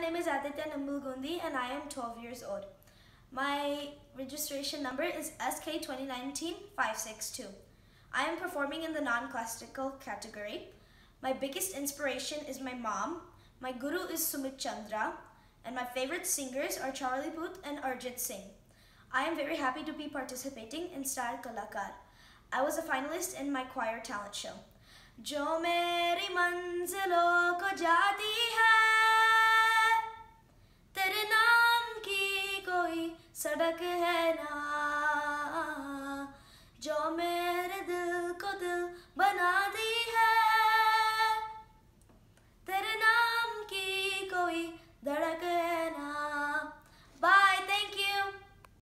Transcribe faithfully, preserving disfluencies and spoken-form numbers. name is Aditya Nambulgundi and I am twelve years old. My registration number is S K two zero one nine five six two. I am performing in the non-classical category. My biggest inspiration is my mom. My guru is Sumit Chandra. And my favorite singers are Charlie Puth and Arjit Singh. I am very happy to be participating in Star Kalakaar. I was a finalist in my choir talent show. Jo meri manzilon ko jaati hai, tere naam ki koi sadak hai na.